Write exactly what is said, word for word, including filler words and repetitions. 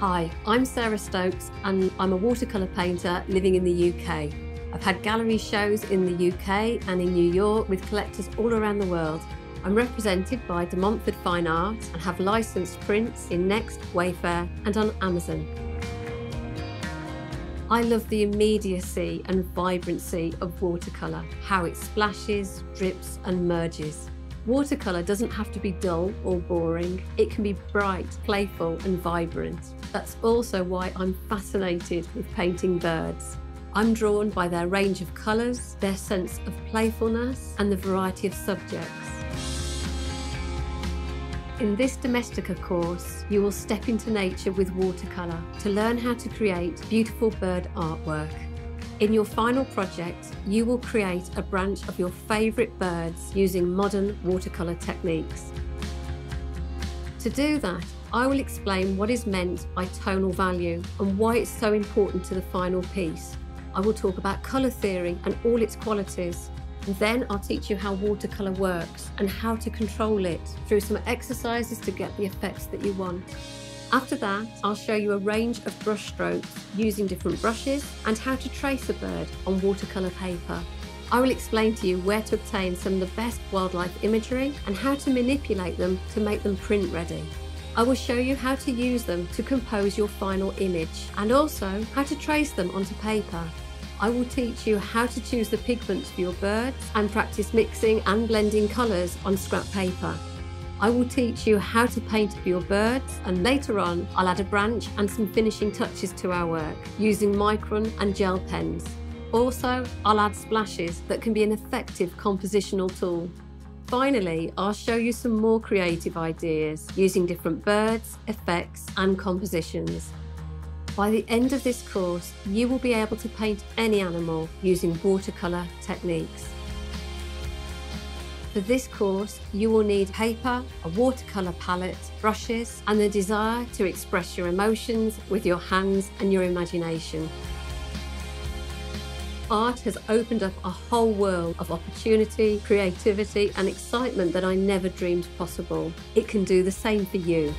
Hi, I'm Sarah Stokes and I'm a watercolour painter living in the U K. I've had gallery shows in the U K and in New York with collectors all around the world. I'm represented by De Montfort Fine Arts and have licensed prints in Next, Wayfair and on Amazon. I love the immediacy and vibrancy of watercolour, how it splashes, drips and merges. Watercolour doesn't have to be dull or boring. It can be bright, playful and vibrant. That's also why I'm fascinated with painting birds. I'm drawn by their range of colours, their sense of playfulness and the variety of subjects. In this Domestika course, you will step into nature with watercolour to learn how to create beautiful bird artwork. In your final project, you will create a branch of your favourite birds using modern watercolour techniques. To do that, I will explain what is meant by tonal value and why it's so important to the final piece. I will talk about colour theory and all its qualities, and then I'll teach you how watercolour works and how to control it through some exercises to get the effects that you want. After that, I'll show you a range of brush strokes using different brushes and how to trace a bird on watercolour paper. I will explain to you where to obtain some of the best wildlife imagery and how to manipulate them to make them print ready. I will show you how to use them to compose your final image and also how to trace them onto paper. I will teach you how to choose the pigments for your birds and practice mixing and blending colours on scrap paper. I will teach you how to paint for your birds, and later on I'll add a branch and some finishing touches to our work using micron and gel pens. Also, I'll add splashes that can be an effective compositional tool. Finally, I'll show you some more creative ideas using different birds, effects and compositions. By the end of this course, you will be able to paint any animal using watercolour techniques. For this course, you will need paper, a watercolour palette, brushes, and the desire to express your emotions with your hands and your imagination. Art has opened up a whole world of opportunity, creativity, and excitement that I never dreamed possible. It can do the same for you.